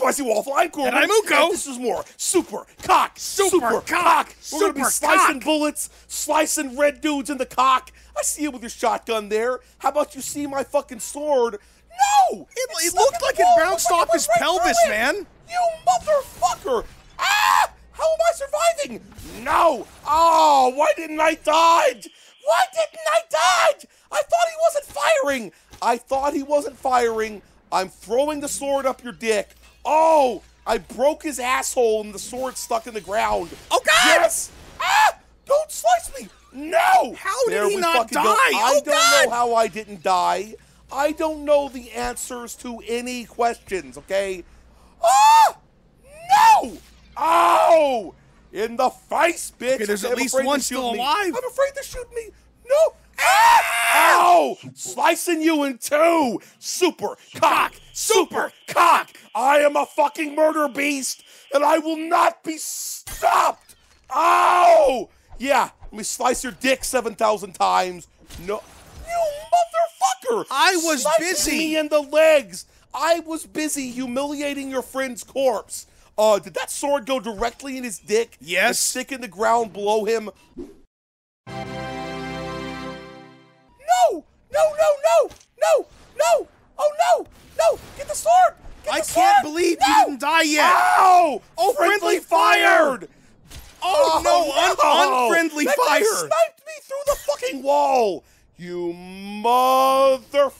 Spicy Waffle. I'm Corbin. And I'm Uko. This is more super cock, super cock. We're gonna be slicing bullets, slicing red dudes in the cock. I see you with your shotgun there. How about you see my fucking sword? No! It looked like it bounced off his pelvis, man. You motherfucker! Ah! How am I surviving? No! Oh, why didn't I dodge? Why didn't I dodge? I thought he wasn't firing. I'm throwing the sword up your dick. Oh, I broke his asshole and the sword stuck in the ground. Oh, God! Yes! Ah! Don't slice me! No! How did he not die? I don't know how I didn't die. I don't know the answers to any questions, okay? Ah! No! Ow! In the face, bitch! Okay, there's at least one still alive. I'm afraid they're shooting me. No! Ah! Ow! Slicing you in two! Super cock! Super cock! I am a fucking murder beast, and I will not be stopped! Ow! Yeah, let me slice your dick 7,000 times. No. You motherfucker! I was busy! Me in the legs! I was busy humiliating your friend's corpse. Did that sword go directly in his dick? Yes. Stick in the ground below him? No! Oh no! No! Get the sword! Get the sword! I can't believe you didn't die yet! Ow! Oh, friendly fired! Oh no! Unfriendly fire! That guy sniped me through the fucking wall! You mother!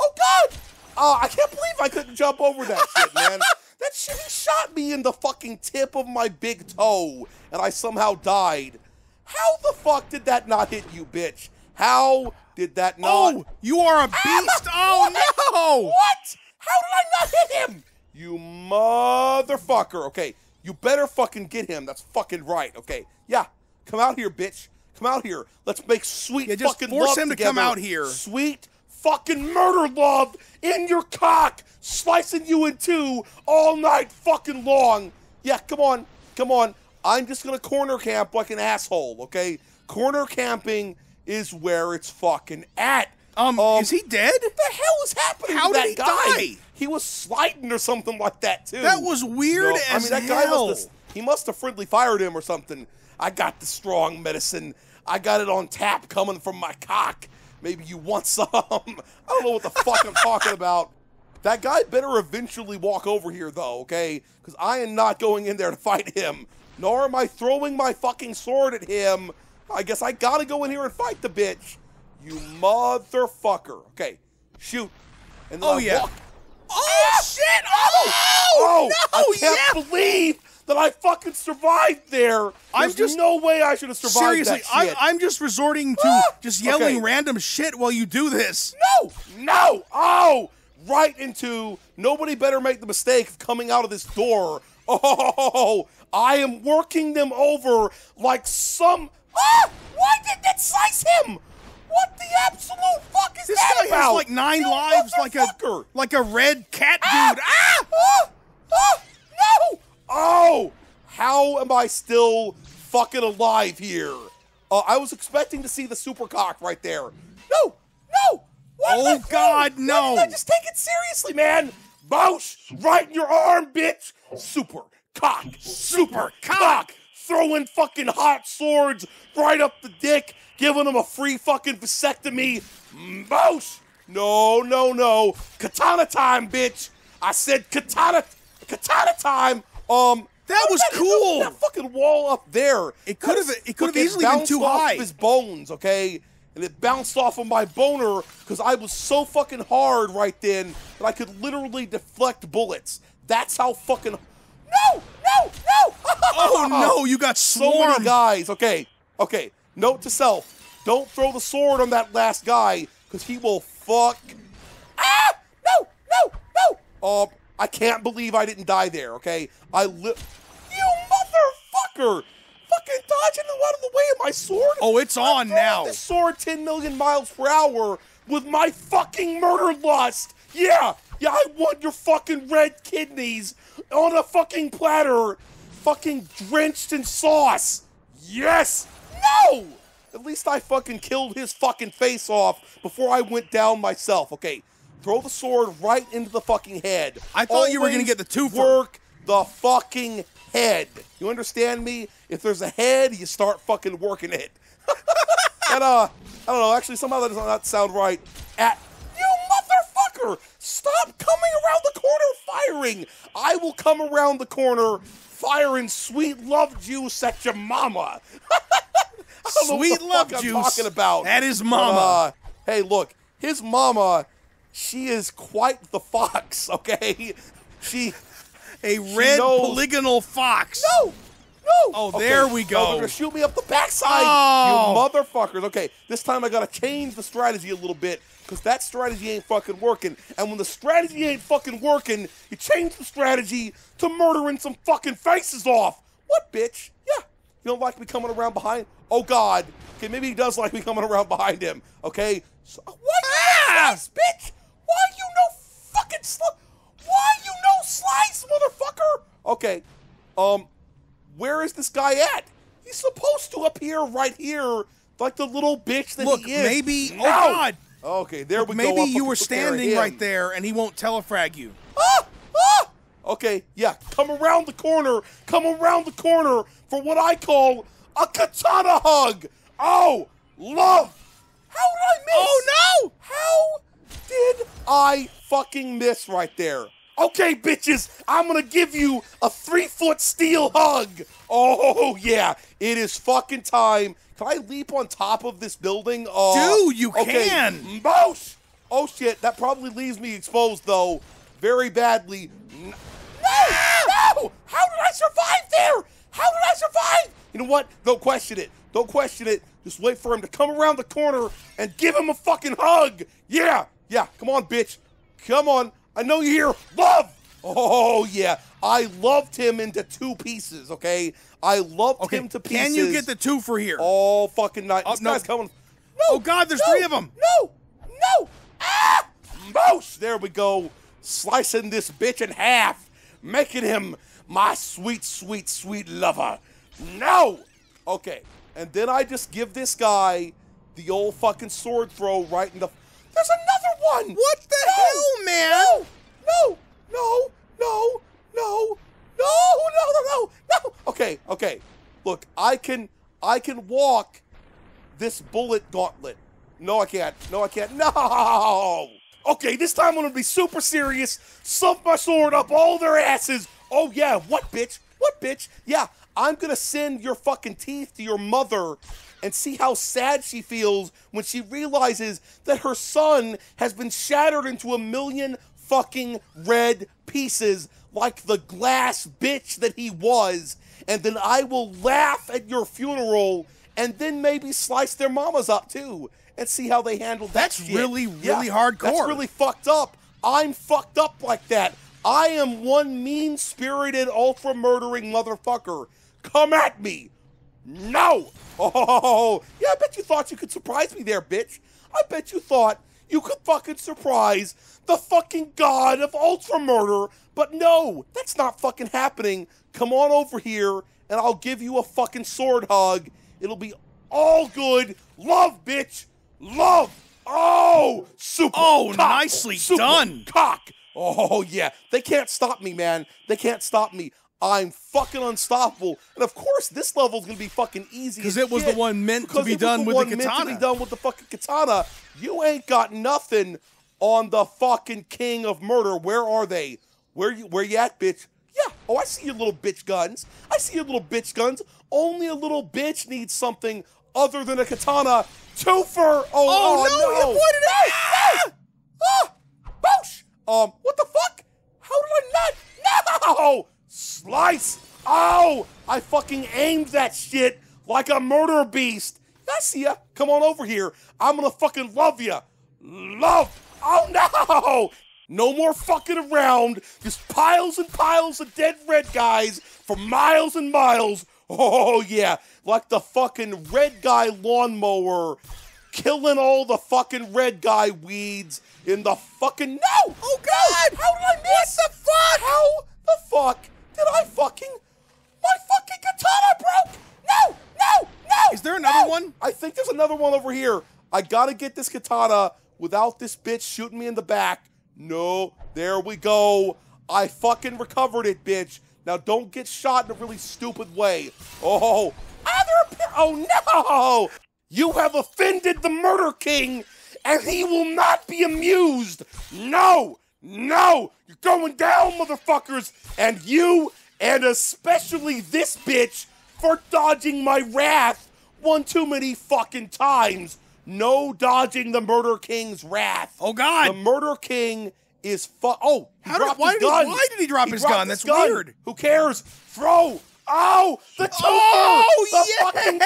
Oh God! I can't believe I couldn't jump over that shit, man. That shit, he shot me in the fucking tip of my big toe, and I somehow died. How the fuck did that not hit you, bitch? How did that not? Oh, you are a beast! Oh no! What? How did I not hit him? You motherfucker! Okay, you better fucking get him. That's fucking right. Okay, yeah, come out here, bitch. Come out here. Let's make sweet fucking love together. Just force him to come out here. Sweet fucking murder love in your cock, slicing you in two all night fucking long. Yeah, come on, come on. I'm just gonna corner camp like an asshole. Okay, corner camping is where it's fucking at. Is he dead? What the hell is happening to that guy? How did he die? He was sliding or something like that, too. That was weird as hell. I mean, that guy must have friendly fired him or something. I got the strong medicine. I got it on tap coming from my cock. Maybe you want some. I don't know what the fuck I'm talking about. That guy better eventually walk over here, though, okay? Because I am not going in there to fight him. Nor am I throwing my fucking sword at him. I guess I gotta go in here and fight the bitch. You motherfucker. Okay, shoot. And then I walk. Oh, shit! Oh, no! I can't believe that I fucking survived there. There's no way I should have survived that shit. Seriously, I'm just resorting to just yelling random shit while you do this. No! No! Oh! Right into... Nobody better make the mistake of coming out of this door. Oh! I am working them over like some... Ah! Why did that slice him? What the absolute fuck is that about? This guy has like 9 lives, like a red cat dude. Ah! Ah! Ah! No! Oh! How am I still fucking alive here? I was expecting to see the super cock right there. No! No! Oh God! No! Why did I just take it seriously, man? Boosh! Right in your arm, bitch! Super cock! Super cock! Throwing fucking hot swords right up the dick, giving him a free fucking vasectomy. Boosh! No, no, no. Katana time, bitch. I said katana time. That was cool. That fucking wall up there. It could have easily been too high. It bounced off his bones, okay? And it bounced off of my boner because I was so fucking hard right then that I could literally deflect bullets. That's how fucking... No! No! No! Oh no, you got swarmed. So many guys. Okay, okay. Note to self, don't throw the sword on that last guy, because he will fuck. Ah! No! No! No! I can't believe I didn't die there, okay? You motherfucker! Fucking dodging out of the way of my sword? Oh, it's on now. This sword 10 million miles per hour with my fucking murder lust. Yeah! Yeah, I want your fucking red kidneys on a fucking platter, fucking drenched in sauce. Yes! No! At least I fucking killed his fucking face off before I went down myself. Okay, Throw the sword right into the fucking head. I thought you were going to get the twofer. Work the fucking head. You understand me? If there's a head, you start fucking working it. And, I don't know. Actually, somehow that does not sound right. At you motherfucker! Stop coming around the corner firing! I will come around the corner firing sweet love juice at your mama. I don't sweet know what the love fuck juice I'm talking about. That is mama. But, hey, look. His mama, she is quite the fox, okay? She... A red polygonal fox. No! No! Oh, there we go. No, they're gonna shoot me up the backside, you motherfuckers. Okay, this time I gotta change the strategy a little bit, because that strategy ain't fucking working. And when the strategy ain't fucking working, you change the strategy to murdering some fucking faces off. What, bitch? Yeah. You don't like me coming around behind? Oh, God. Okay, maybe he does like me coming around behind him, okay? So, why you slice, bitch? Why you no fucking slice? Why you no slice, motherfucker? Okay, where is this guy at? He's supposed to appear right here, like the little bitch that he is. Look, maybe, oh, God. Okay, there we go. Maybe you were standing right there, and he won't telefrag you. Ah! Ah! Okay, yeah, come around the corner. Come around the corner for what I call a katana hug. Oh, love. How did I miss? Oh, no! How did I fucking miss right there? Okay, bitches, I'm gonna give you a 3-foot steel hug. Oh, yeah, it is fucking time. Can I leap on top of this building? Dude, you can. Boosh! Oh, shit, that probably leaves me exposed, though, very badly. No! Ah! No! How did I survive there? How did I survive? You know what? Don't question it. Don't question it. Just wait for him to come around the corner and give him a fucking hug. Yeah. Yeah. Come on, bitch. Come on. I know you're here. Love. Oh, yeah. I loved him into two pieces, okay? I loved him to pieces. Can you get the twofer here? All fucking night. This guy's coming. No. Oh, God. There's three of them. No. No. Ah. Boosh. There we go. Slicing this bitch in half. Making him my sweet, sweet, sweet lover. No. Okay. And then I just give this guy the old fucking sword throw right in the... There's another one! What the hell, man? No! No! No! No! No! No! No! No! No! Okay, okay. Look, I can walk this bullet gauntlet. No, I can't. No, I can't. No! Okay, this time I'm gonna be super serious. Sump my sword up all their asses. Oh, yeah. What, bitch? What, bitch? Yeah. I'm gonna send your fucking teeth to your mother and see how sad she feels when she realizes that her son has been shattered into a million fucking red pieces like the glass bitch that he was. And then I will laugh at your funeral and then maybe slice their mamas up too and see how they handle that. That's shit. Really, really hardcore. That's really fucked up. I'm fucked up like that. I am one mean-spirited, ultra-murdering motherfucker. Come at me! No! Oh, yeah, I bet you thought you could surprise me there, bitch. I bet you thought you could fucking surprise the fucking god of ultra-murder, but no, that's not fucking happening. Come on over here, and I'll give you a fucking sword hug. It'll be all good. Love, bitch! Love! Oh! Super cock! Nicely done! Cock! Oh, yeah. They can't stop me, man. They can't stop me. I'm fucking unstoppable. And, of course, this level's going to be fucking easy because it was the one meant to be done with the katana. You ain't got nothing on the fucking king of murder. Where are they? Where you at, bitch? Yeah. Oh, I see your little bitch guns. I see your little bitch guns. Only a little bitch needs something other than a katana. Twofer. Oh, no. You pointed out. Ah! Boosh. What the fuck? How did I not? No! Slice! Oh! I fucking aimed that shit like a murder beast. I see ya. Come on over here. I'm gonna fucking love ya. Love! Oh, no! No more fucking around. Just piles and piles of dead red guys for miles and miles. Oh, yeah. Like the fucking red guy lawnmower. Killing all the fucking red guy weeds in the fucking... No! Oh, God! How did I miss? What the fuck? How the fuck did I fucking... My fucking katana broke! No! No! No! Is there another one? I think there's another one over here. I gotta get this katana without this bitch shooting me in the back. No, there we go. I fucking recovered it, bitch. Now don't get shot in a really stupid way. Oh, oh no! You have offended the Murder King, and he will not be amused. No, no, you're going down, motherfuckers, and you, and especially this bitch, for dodging my wrath one too many fucking times. No dodging the Murder King's wrath. Oh God! The Murder King is oh, why did he drop his gun? That's weird. Who cares? Throw! Oh, the twofer! Oh, the fucking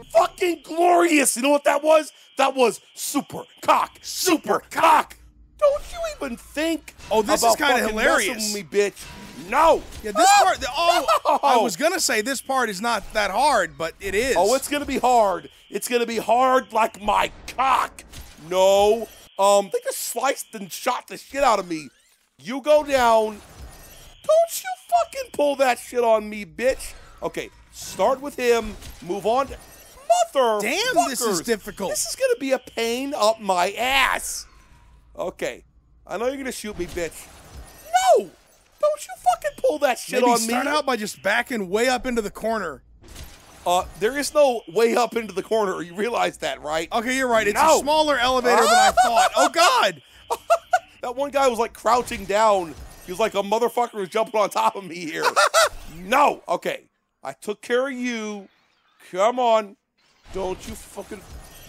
twofer! Fucking glorious! You know what that was? That was super cock, super cock. Don't you even think? Oh, this is kind of hilarious, me bitch. No. Yeah, this part. Oh, no. I was gonna say this part is not that hard, but it is. Oh, it's gonna be hard. It's gonna be hard like my cock. No. They just sliced and shot the shit out of me. You go down. Don't you fucking pull that shit on me, bitch. Okay, start with him. Move on to mother. Damn, fuckers. This is difficult. This is gonna be a pain up my ass. Okay, I know you're gonna shoot me, bitch. No. Don't you fucking pull that shit on me. Start out by just backing way up into the corner. There is no way up into the corner. You realize that, right? Okay, you're right. It's a smaller elevator than I thought. Oh, God. That one guy was, like, crouching down. He was like, a motherfucker was jumping on top of me here. No. Okay. I took care of you. Come on. Don't you fucking...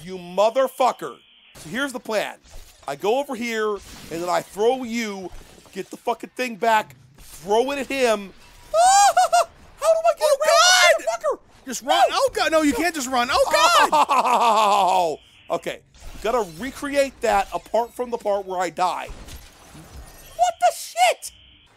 You motherfucker. So here's the plan. I go over here, and then I throw you. Get the fucking thing back. Throw it at him. How do I get around, motherfucker? Just run. No. Oh, God. No, you can't just run. Oh, God. Oh. Okay. Got to recreate that apart from the part where I die. What the shit?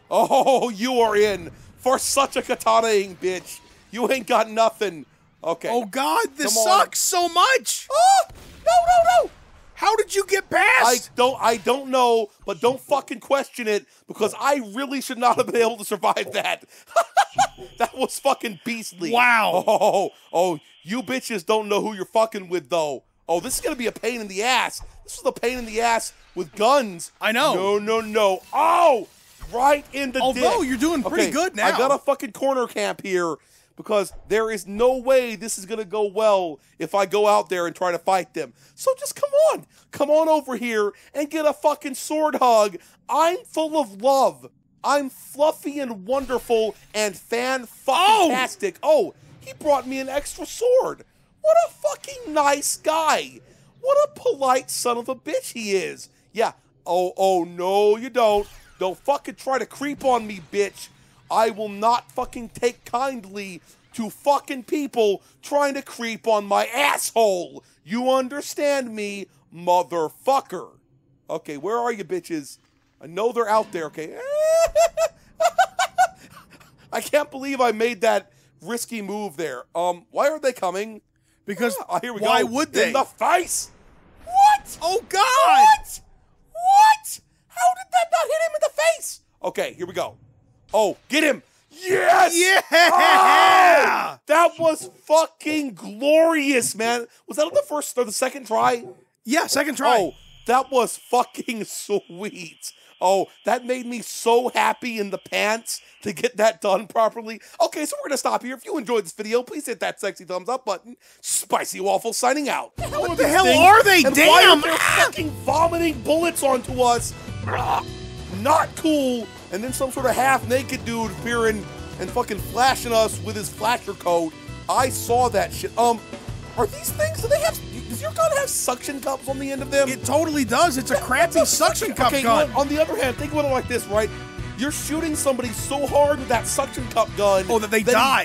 Oh, you are in for such a katana-ing, bitch. You ain't got nothing. Okay. Oh, God. This sucks so much. Oh, no, no, no. How did you get past? I don't know, but don't fucking question it because I really should not have been able to survive that. That was fucking beastly. Wow. Oh, you bitches don't know who you're fucking with though. Oh, this is gonna be a pain in the ass. This is a pain in the ass with guns. I know. No, no, no. Oh, right in the dick. Although you're doing pretty good now. I got a fucking corner camp here because there is no way this is going to go well if I go out there and try to fight them. So just come on. Come on over here and get a fucking sword hug. I'm full of love. I'm fluffy and wonderful and fan-fucking-tastic. Oh, he brought me an extra sword. What a fucking nice guy. What a polite son of a bitch he is. Yeah. Oh, no, you don't. Don't fucking try to creep on me, bitch. I will not fucking take kindly to fucking people trying to creep on my asshole. You understand me, motherfucker. Okay, where are you bitches? I know they're out there, okay? I can't believe I made that risky move there. Why are they coming? Because why would they? In the face! What? Oh, God! What? What? How did that not hit him in the face? Okay, here we go. Oh, get him! Yes! Yeah! Oh, that was fucking glorious, man. Was that on the first or the second try? Yeah, second try. Oh, that was fucking sweet. Oh, that made me so happy in the pants to get that done properly. Okay, so we're going to stop here. If you enjoyed this video, please hit that sexy thumbs up button. Spicy Waffle signing out. What the hell are they? And damn! Why are they fucking vomiting bullets onto us? Not cool. And then some sort of half-naked dude appearing and fucking flashing us with his flasher coat. I saw that shit. Are these things, does your gun have suction cups on the end of them? It totally does. It's a crappy suction cup gun. On the other hand, think about it like this, right? You're shooting somebody so hard with that suction cup gun. Oh, that they die.